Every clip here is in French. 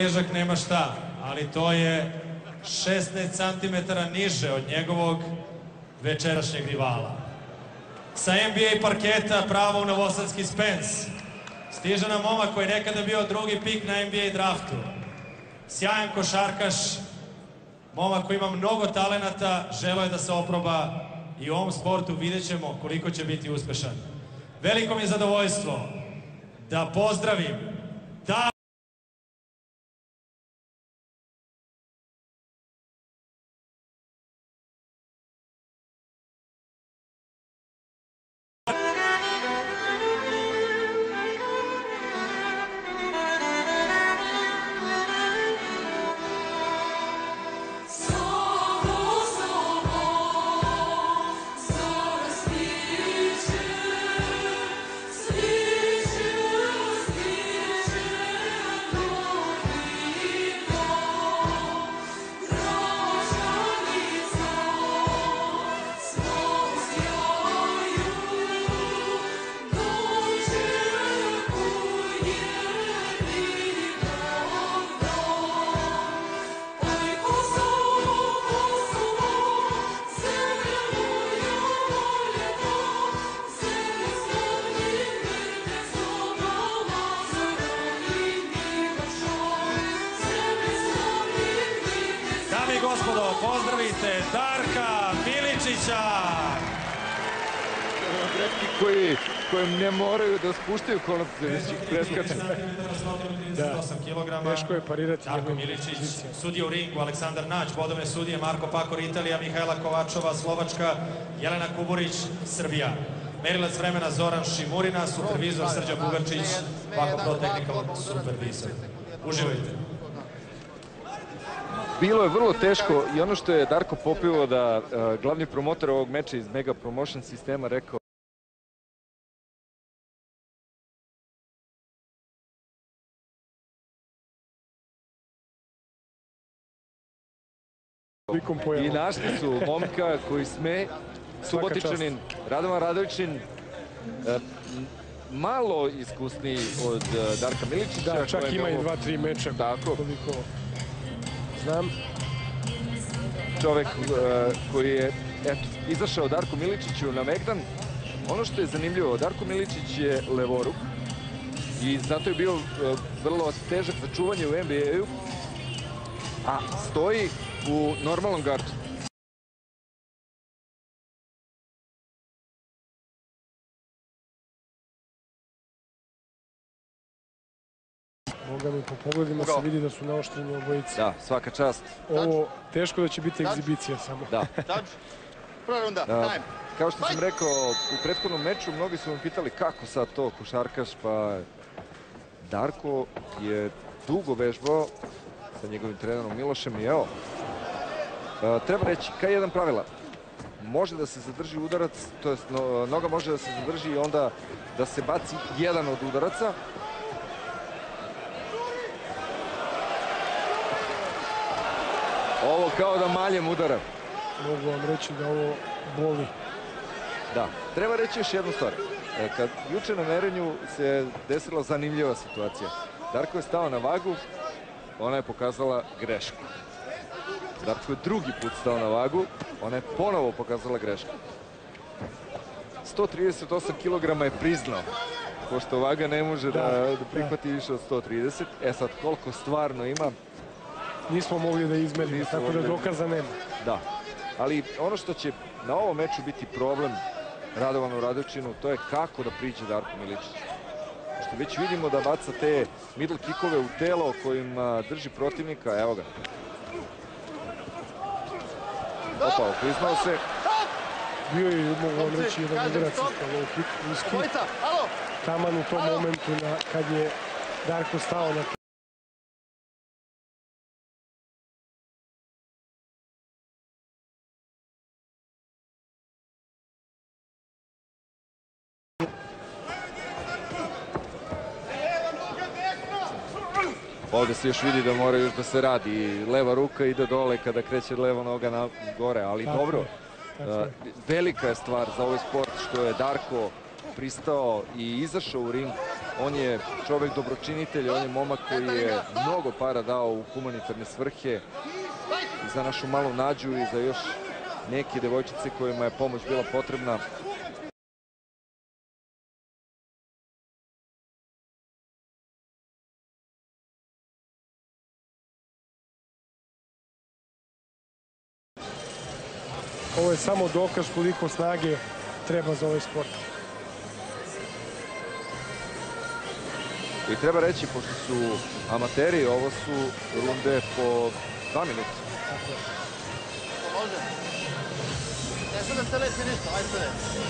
Težak nema šta, ali to je 16 cm niže od njegovog večerašnjeg rivala. Sa NBA parketa pravo u novosadski Spens. Stiže nam momak koji nekada bio drugi pik na NBA draftu. Sjajan košarkaš, momak koji ima mnogo talenata, želeo je da se oproba i u ovom sportu. Vidjet ćemo koliko će biti uspešan. Veliko mi je zadovoljstvo da pozdravim pozdravite Darka Miličića. Neki koji ne moraju da spuštaju kolopce, već ih preskaču. 138 kg. Teško je parirati. Darko Miličić, sudija u ringu, Aleksandar Nać, bodovne sudije, Marko Pakor, Italija, Mihajla Kovačova, Slovačka, Jelena Kuburić, Srbija. Merilac vremena Zoran Šimurina, supervizor Srđan Bugačić, Bako Pro Technical supervisor. Uživajte. Bilo je vrlo teško i ono što je Darko popio da glavni promotor ovog meča iz Mega Promotion sistema rekao i našli su momka koji sme Subotičanin, Radovan Radovićin, malo iskusniji od Darka Miličića. Da, čak ima i 2-3 meča. Tako. Znam čovek koji je izašao Darku Miličiću na megdan. Ono što je zanimljivo, Darko Miličić je levoruk i zato je bio vrlo težak za čuvanje u NBA-u, a stoji u normalnom gardu. Boga mi, po pogledima se vidi da su naoštreni obojice. Da, svaka čast. Ovo, teško da će biti egzibicija samo. Da. Prva runda, time. Kao što sam rekao, u prethodnom meču mnogi su vam pitali kako sad to košarkaš, pa Darko je dugo vežbao sa njegovim trenerom Milošem i evo, treba reći, kaj je jedan pravila? Može da se zadrži udarac, to je noga može da se zadrži i onda da se baci jedan od udaraca. Ovo kao da maljem udara. Mogu vam reći da ovo boli. Da, treba reći još jednu stvar. Kad juče na merenju se desila zanimljiva situacija. Darko je stao na vagu, ona je pokazala grešku. Darko je drugi put stao na vagu, ona je ponovo pokazala grešku. 138 kg je priznao, pošto vaga ne može da prihvati više od 130. E sad, koliko stvarno ima, nismo mogli da izmerimo, tako da dokaza nema. Da, ali ono što će na ovom meču biti problem Radovanu Radovićinu, to je kako da priđe Darko Miličiću. Što već vidimo da baca te middle kickove u telo kojim drži protivnika, evo ga. Opa, priznao se. Bio je, mogu vam reći, jedan udarac iz kika. Taman u tom momentu kad je Darko stao na to. Ovdje se još vidi da mora još da se radi. Leva ruka ide dole kada kreće leva noga na gore, ali dobro. Velika je stvar za ovaj sport što je Darko pristao i izašao u ring On je čovjek dobročinitelj, on je momak koji je mnogo para dao u humanitarne svrhe za našu malu Nađu i za još neke devojčice kojima je pomoć bila potrebna. Ovo je samo dokaz koliko snage treba za ovaj sport. I treba reći, pošto su amateri, ovo su runde po 2 minuta. Može. Ne sad da se leti ništa, ajde se leti.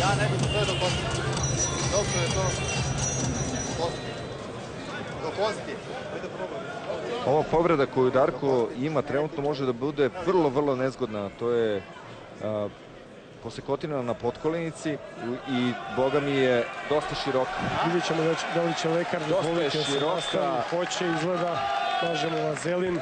Ja ne bih to gledao pozitiv. Dobro je to pozitiv. Do pozitiv. Ova povreda koju Darko ima trenutno može da bude vrlo, vrlo nezgodna. To je kosekotina na potkolenici i boga mi je dosta široka. Vidjet ćemo da li će lekar da bolete se nastavim. Hoće, izgleda, kažemo, vazelin.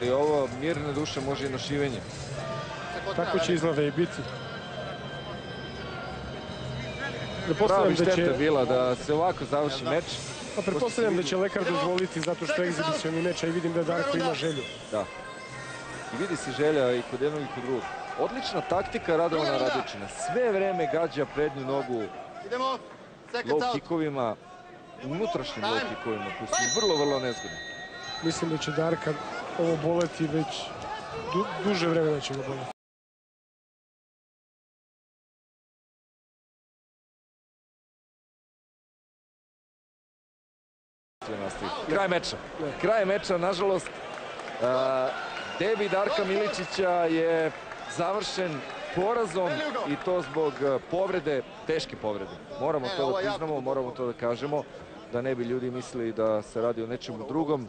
I ovo mirne duše može i na šivenje. Tako će izgleda i biti. Pravi šteta je bila da se ovako završi meč. Pretpostavljam da će lekar dozvoliti zato što je egzibicioni meč, a i vidim da Darko ima želju. Da. I vidi se želja i kod jednog i kod drugog. Odlična taktika Radovana Radovića. Sve vreme gađa prednju nogu low kickovima, unutrašnjim low kickovima koji su vrlo, vrlo nezgodni. Mislim da će Darka ovo boleti već duže vremena će ga boleti. Kraj meča. Kraj meča, nažalost. Debi Darka Miličića je završen porazom i to zbog povrede, teške povrede. Moramo to da priznamo, moramo to da kažemo, da ne bi ljudi mislili da se radi o nečemu drugom.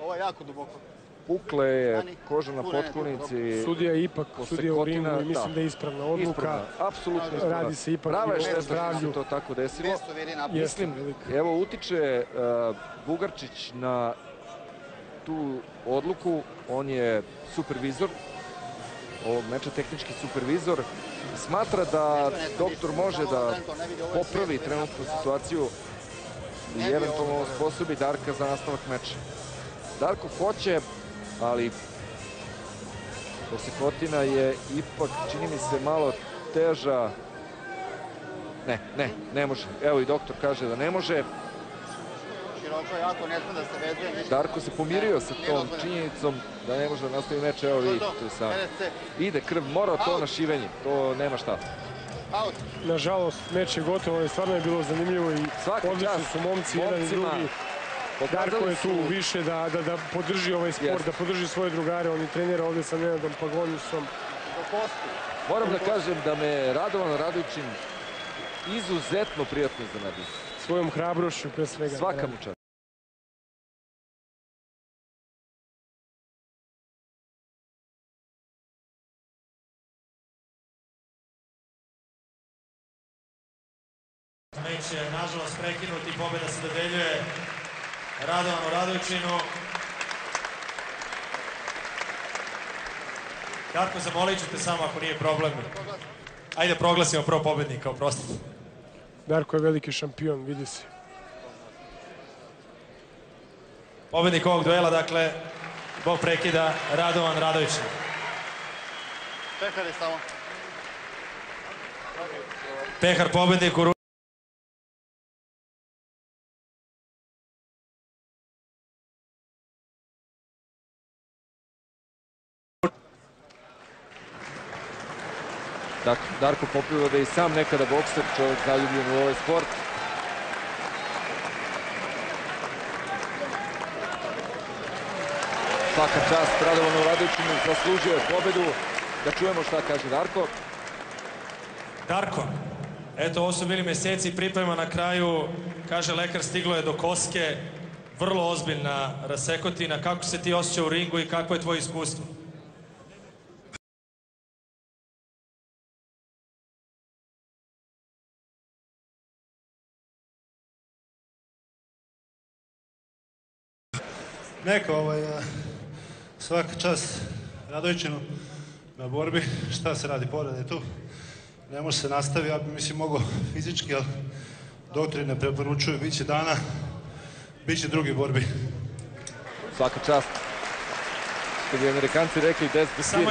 Ovo je jako duboko. Pukla je koža na potkolnici. Sudija je ipak, sudija u Rimu i mislim da je ispravna odluka. Apsolutno ispravna. Radi se ipak i o zdravlju. To tako desilo. Mislim, evo, utiče Bugarčić na tu odluku. On je supervizor ovog meča, tehnički supervizor. Smatra da doktor može da popravi trenutnu situaciju i eventualno osposobi Darka za nastavak meča. Darko hoće, ali kosekotina je ipak, čini mi se, malo teža. Ne može. Evo i doktor kaže da ne može. Darko se pomirio sa tom činjenicom da ne može da nastavi meč. Evo vidite tu sami. Ide krv, mora to na šivenje. To nema šta. Nažalost, meč je gotovo. Stvarno je bilo zanimljivo i odlični su momci, jedan i drugi. Darko je tu više da podrži ovaj sport, da podrži svoje drugare. On je trenira ovdje sa Nenadom Pagonisom. Moram da kažem da me Radovan Radovićin izuzetno prijatno iznenadio. Svojom hrabrošću pre svega. Svaka mu čast. Meč je nažalost prekinut i pobjeda se dodeljuje Radovanu Radovićinu. Darko, zamolit ću te samo ako nije problem. Ajde proglasimo prvo pobednika, oprostite. Darko je veliki šampion, vidi se. Pobednik ovog duela, dakle, zbog prekida Radovan Radovićin. Pehar je samo. Pehar pobednik u ruci. Darko Popiva da je i sam nekada bokser, čovjek zaljubljen u ovaj sport. Svaka čast Radovanu Radovićinu, zaslužio je pobedu. da čujemo šta kaže Darko. Darko, eto, ovo su bili meseci priprema, na kraju, kaže lekar, stiglo je do koske, vrlo ozbiljna rasekotina. Kako se ti osjećao u ringu i kako je tvoje iskustvo? Neka, svaka čast Radovićinu na borbi, šta se radi, povreda je tu, ne može se nastavi, ja bi mislim mogao fizički, ali doktori ne preporučuju, bit će dana, bit će drugi borbi. Svaka čast, što bi Amerikanci rekli, 10 do 3.